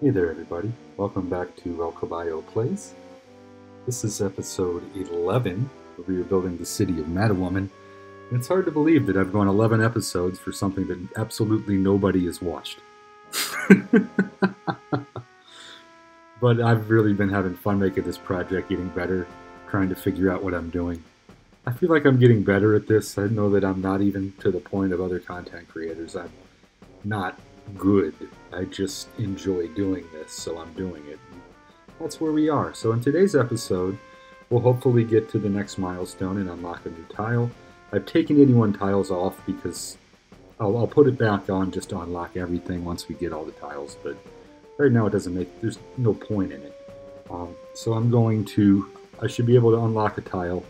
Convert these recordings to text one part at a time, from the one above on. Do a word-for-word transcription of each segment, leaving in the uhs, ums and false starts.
Hey there everybody, welcome back to El Caballo Plays. This is episode eleven of Rebuilding the City of Mattawoman. And it's hard to believe that I've gone eleven episodes for something that absolutely nobody has watched. But I've really been having fun making this project, getting better, trying to figure out what I'm doing. I feel like I'm getting better at this. I know that I'm not even to the point of other content creators. I'm not good. I just enjoy doing this, so I'm doing it. That's where we are. So in today's episode, we'll hopefully get to the next milestone and unlock a new tile. I've taken eighty-one tiles off because I'll, I'll put it back on just to unlock everything once we get all the tiles, but right now it doesn't make, there's no point in it. Um, so I'm going to, I should be able to unlock a tile.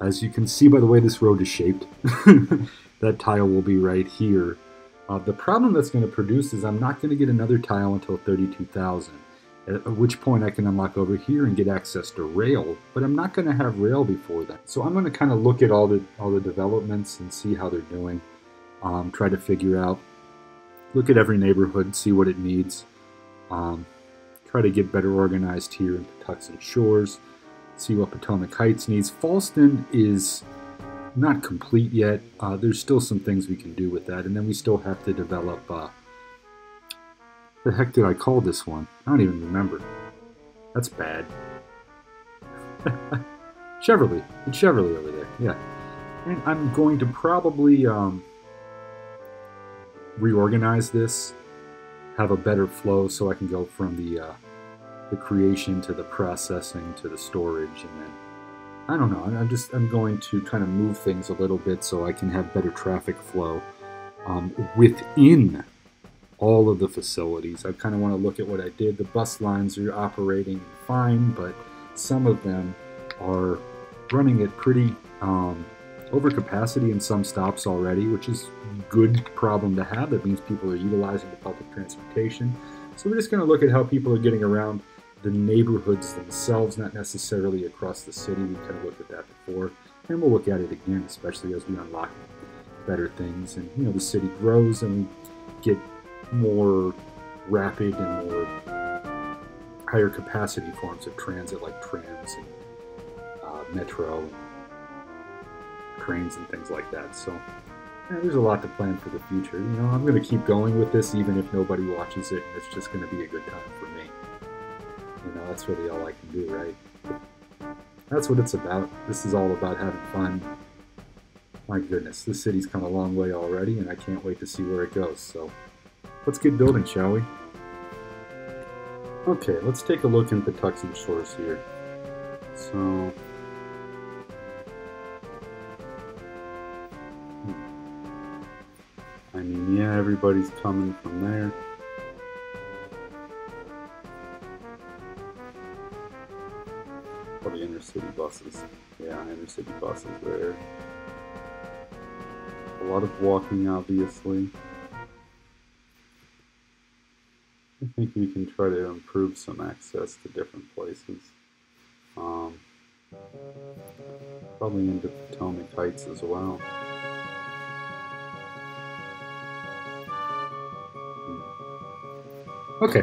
As you can see by the way this road is shaped, that tile will be right here. Uh, the problem that's going to produce is I'm not going to get another tile until thirty-two thousand, at which point I can unlock over here and get access to rail, but I'm not going to have rail before that. So I'm going to kind of look at all the all the developments and see how they're doing, um, try to figure out, look at every neighborhood, see what it needs, um, try to get better organized here in Patuxent Shores, see what Potomac Heights needs. Falston is not complete yet. Uh, there's still some things we can do with that, and then we still have to develop, uh, the heck did I call this one? I don't even remember. That's bad. Cheverly. It's Cheverly over there, yeah. And I'm going to probably um, reorganize this, have a better flow so I can go from the, uh, the creation to the processing to the storage, and then I don't know, I'm just, I'm going to kind of move things a little bit so I can have better traffic flow um, within all of the facilities. I kind of want to look at what I did. The bus lines are operating fine, but some of them are running at pretty um, over capacity in some stops already, which is a good problem to have. That means people are utilizing the public transportation. So we're just going to look at how people are getting around the neighborhoods themselves, not necessarily across the city. We've kind of looked at that before, and we'll look at it again, especially as we unlock better things. And, you know, the city grows and get more rapid and more higher capacity forms of transit, like trams and uh, metro and trains and things like that. So yeah, there's a lot to plan for the future. You know, I'm going to keep going with this, even if nobody watches it. It's just going to be a good time for me. You know, that's really all I can do, right? That's what it's about. This is all about having fun. My goodness, this city's come a long way already, and I can't wait to see where it goes. So let's get building, shall we? Okay, let's take a look in Patuxent Shores here. So... I mean, yeah, everybody's coming from there. Probably inner city buses. Yeah, inner city buses there. A lot of walking, obviously. I think we can try to improve some access to different places. Um, probably into Potomac Heights as well. Okay.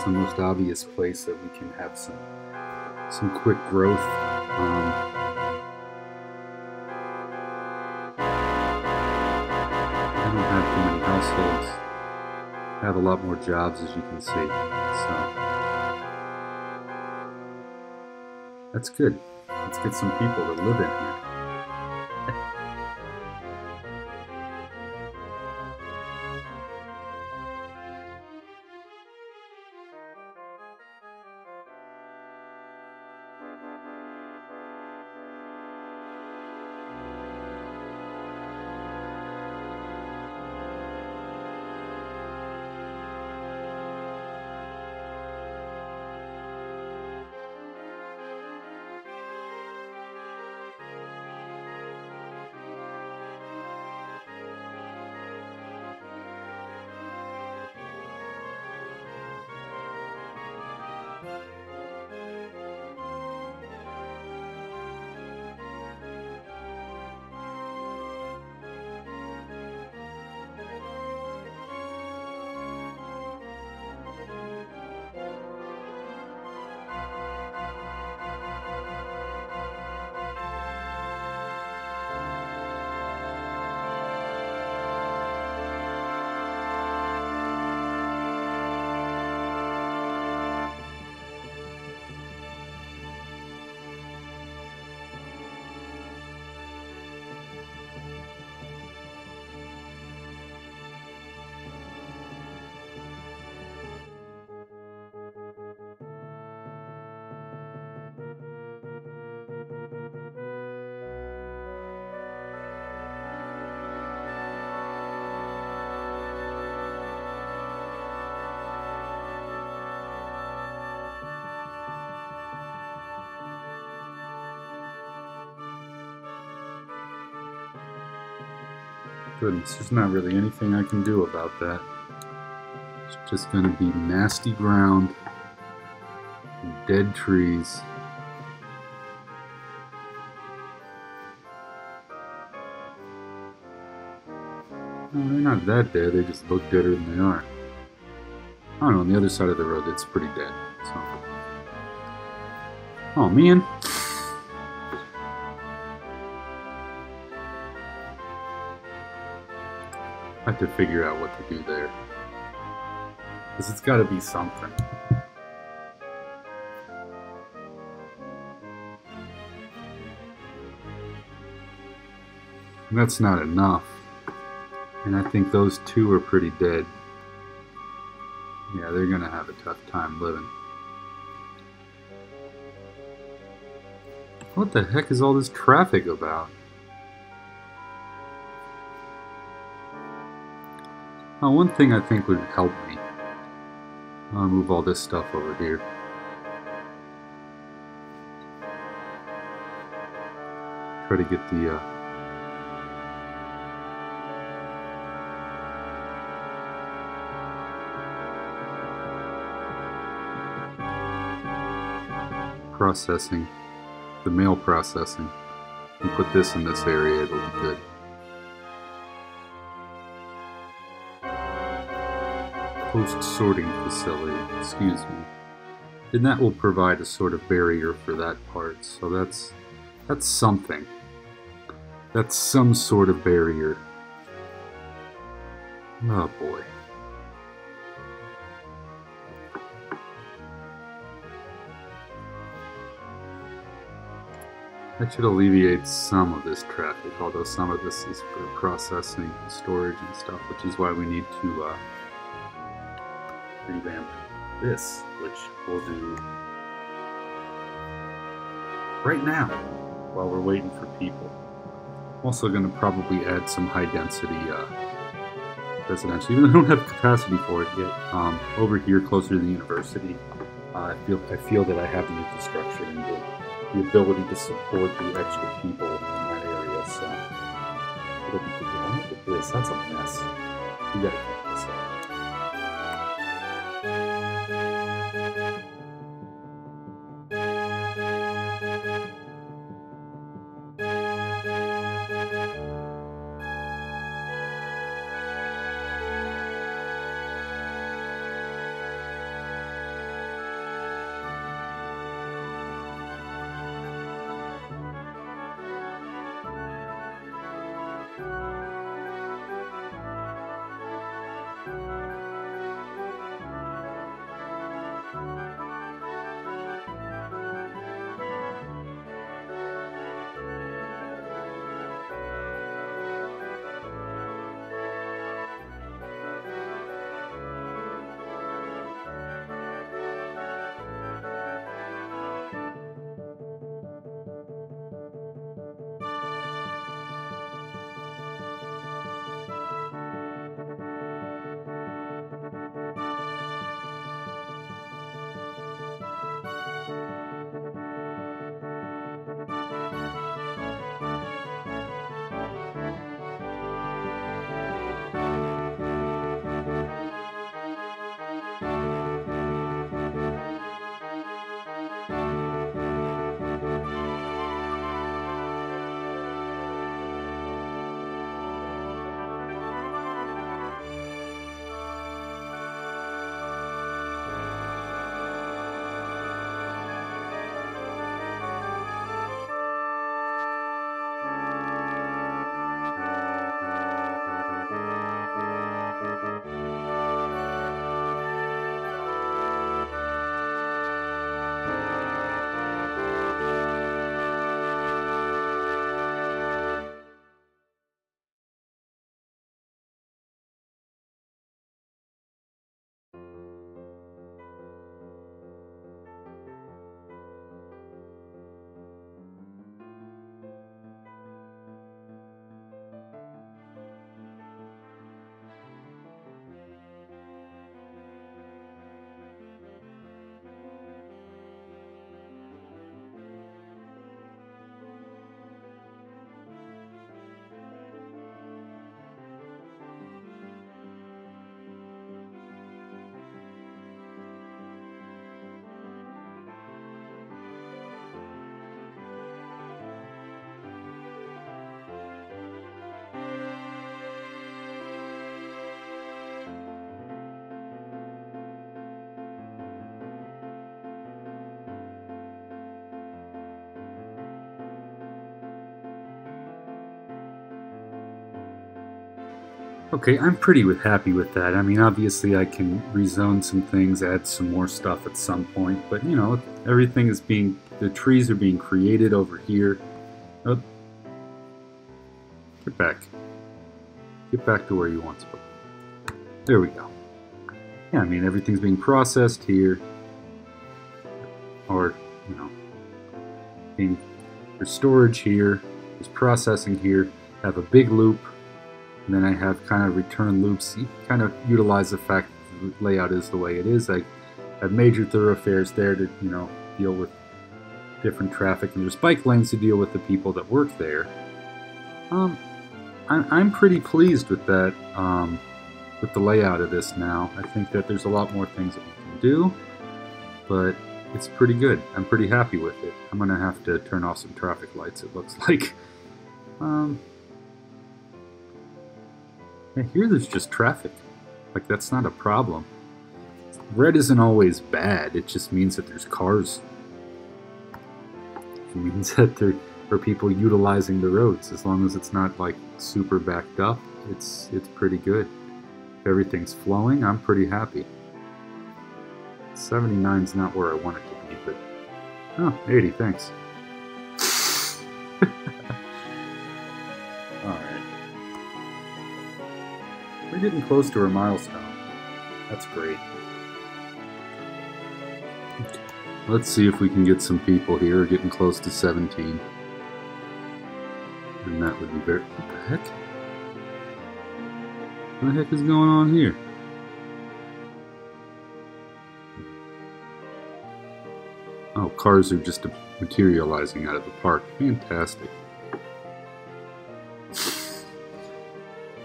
The most obvious place that we can have some some quick growth. Um, I don't have too many households. I have a lot more jobs, as you can see. So that's good. Let's get some people to live in here. Goodness, there's not really anything I can do about that. It's just going to be nasty ground, and dead trees. No, they're not that dead, they just look deader than they are. I don't know, on the other side of the road it's pretty dead. So. Oh man! I have to figure out what to do there, because it's got to be something. And that's not enough, and I think those two are pretty dead. Yeah, they're going to have a tough time living. What the heck is all this traffic about? Now, one thing I think would help me, I'll move all this stuff over here. Try to get the, uh, processing, the mail processing, and put this in this area, it'll be good. Post-sorting facility, excuse me. And that will provide a sort of barrier for that part, so that's that's something. That's some sort of barrier. Oh boy. That should alleviate some of this traffic, although some of this is for processing and storage and stuff, which is why we need to uh, revamp this, which we'll do right now while we're waiting for people. I'm also going to probably add some high density uh, residential, even though I don't have capacity for it yet. Um, over here closer to the university, uh, I feel I feel that I have the infrastructure and the, the ability to support the extra people in that area, so it'll be good. Look at this, that's a mess. You gotta check this Okay, I'm pretty with happy with that. I mean, obviously I can rezone some things, add some more stuff at some point, but you know, everything is being, the trees are being created over here. Oh, get back. Get back to where you want to be. There we go. Yeah, I mean, everything's being processed here. Or, you know, being, there's storage here, there's processing here, have a big loop. And then I have kind of return loops, kind of utilize the fact that the layout is the way it is. I have major thoroughfares there to, you know, deal with different traffic, and there's bike lanes to deal with the people that work there. Um, I'm, I'm pretty pleased with that, um, with the layout of this now. I think that there's a lot more things that we can do, but it's pretty good. I'm pretty happy with it. I'm going to have to turn off some traffic lights, it looks like. Um... And here there's just traffic. Like, that's not a problem. Red isn't always bad, it just means that there's cars. It means that there are people utilizing the roads. As long as it's not, like, super backed up, it's, it's pretty good. If everything's flowing, I'm pretty happy. seventy-nine's not where I want it to be, but... Oh, eighty, thanks. We're getting close to our milestone. That's great. Let's see if we can get some people here. We're getting close to seventeen. And that would be very... What the heck? What the heck is going on here? Oh, cars are just materializing out of the park. Fantastic.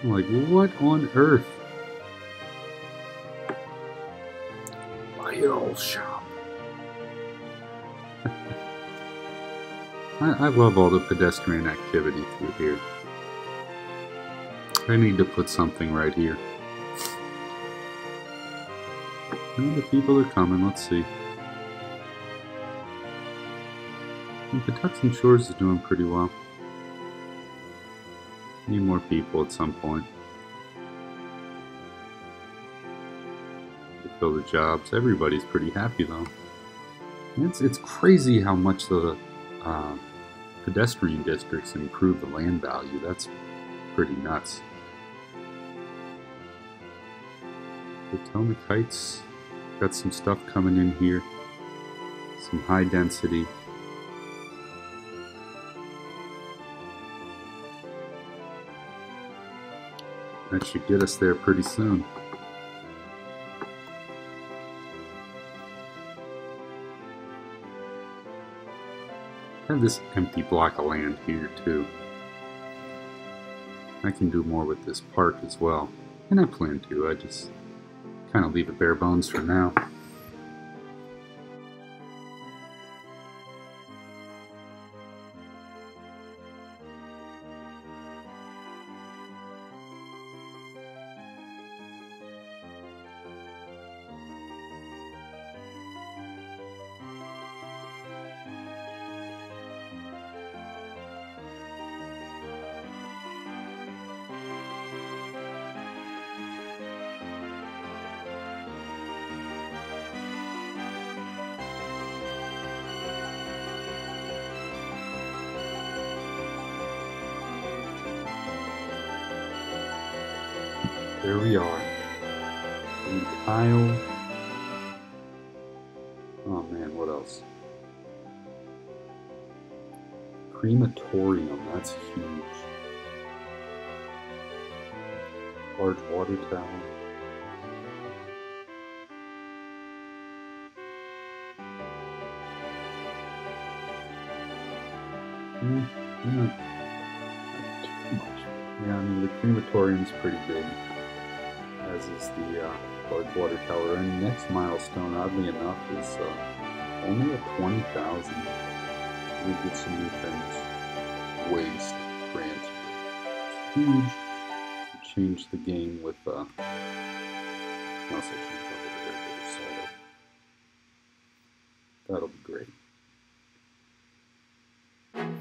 I'm like, what on earth? your old shop. I, I love all the pedestrian activity through here. I need to put something right here. Well, the people are coming, let's see. And Patuxent Shores is doing pretty well. Need more people at some point. To fill the jobs. Everybody's pretty happy though. And it's, it's crazy how much the uh, pedestrian districts improve the land value. That's pretty nuts. Potomac Heights. Got some stuff coming in here. Some high density. That should get us there pretty soon. I have this empty block of land here too. I can do more with this park as well. And I plan to, I just kind of leave it bare bones for now. There we are. The tile. Oh man, what else? Crematorium, that's huge. Large water tower. Mm, yeah. Too much. Yeah, I mean the crematorium's pretty big. As is the uh, large water tower, and the next milestone, oddly enough, is uh, only at twenty thousand. We get some new things. Waste transfer. It's huge. We change the game with uh, also change over the regular solo. That'll be great.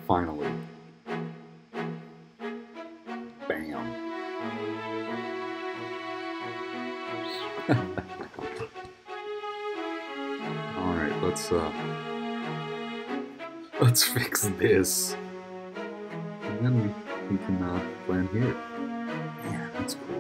Finally. Bam. Alright, let's uh let's fix this. And then we, we can uh plan here. Yeah, that's cool.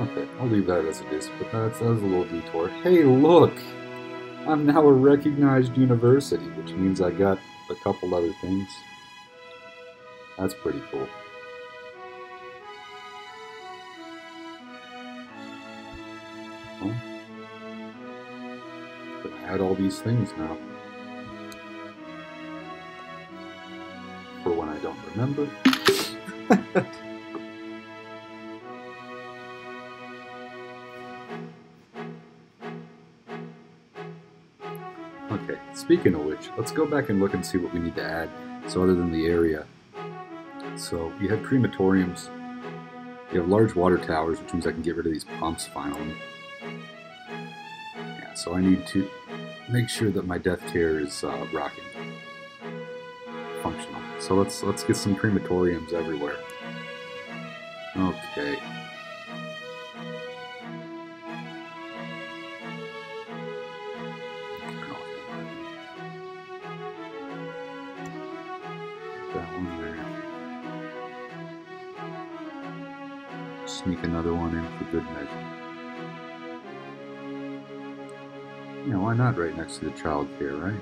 Okay, I'll leave that as it is, but that's, that was a little detour. Hey, look! I'm now a recognized university, which means I got a couple other things. That's pretty cool. Well, but I had all these things now. For when I don't remember. Okay, speaking of which, let's go back and look and see what we need to add, so other than the area. So you have crematoriums, you have large water towers, which means I can get rid of these pumps finally. Yeah, so I need to make sure that my death care is uh, rocking, functional. So let's let's get some crematoriums everywhere. Okay. Sneak another one in for good measure. Yeah, why not right next to the child care, right?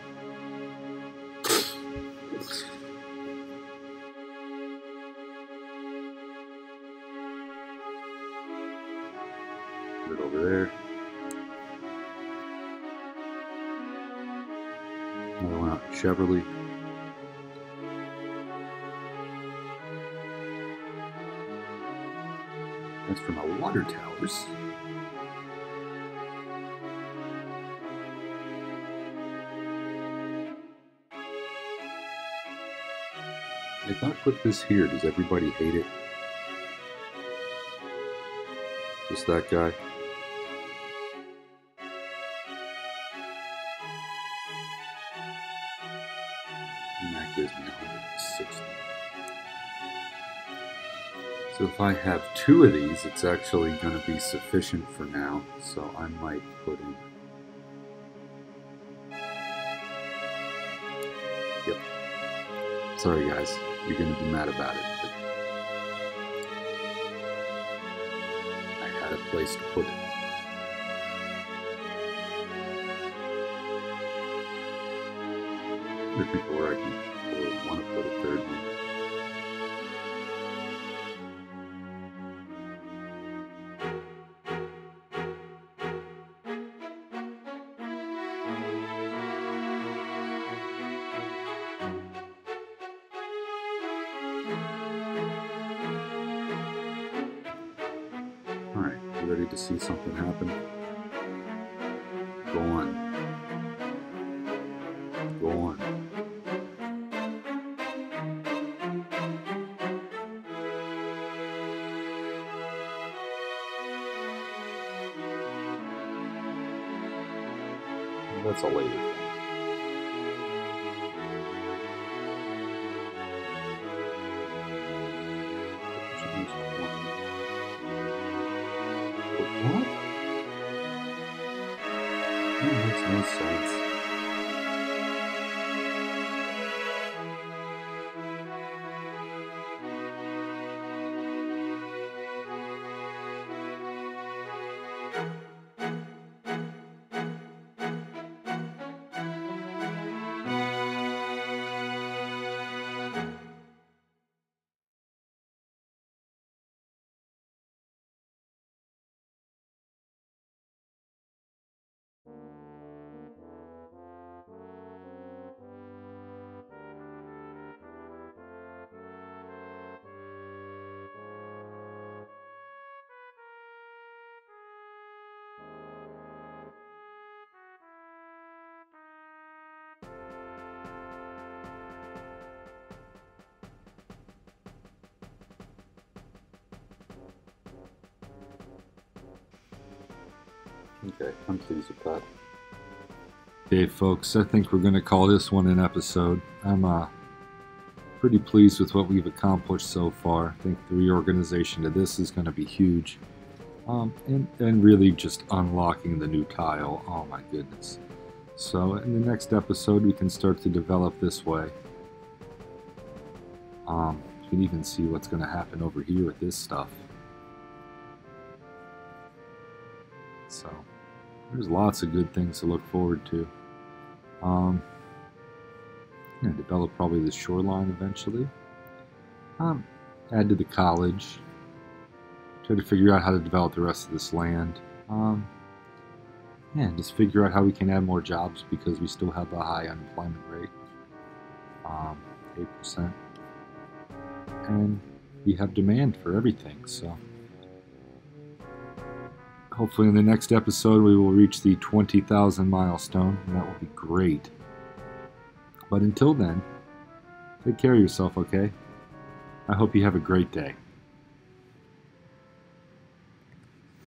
Put it over there. Another one out in Cheverly. That's for my water towers. If I put this here, does everybody hate it? Just that guy. And that gives me one hundred sixty. So if I have two of these, it's actually going to be sufficient for now, so I might put in... Yep. Sorry guys, you're going to be mad about it, but I had a place to put it. There are people where I can want to put a third one. Ready to see something happen? Go on. Go on. That's a later thing. What? That makes no sense. Okay, I'm pleased with that. Okay, folks, I think we're going to call this one an episode. I'm uh, pretty pleased with what we've accomplished so far. I think the reorganization of this is going to be huge. Um, and, and really just unlocking the new tile. Oh my goodness. So in the next episode, we can start to develop this way. Um, you can even see what's going to happen over here with this stuff. So there's lots of good things to look forward to. Um, I'm going to develop probably the shoreline eventually. Um, add to the college. Try to figure out how to develop the rest of this land. Um, and just figure out how we can add more jobs because we still have a high unemployment rate. Um, eight percent. And we have demand for everything, so... Hopefully in the next episode we will reach the twenty thousand milestone, and that will be great. But until then, take care of yourself, okay? I hope you have a great day.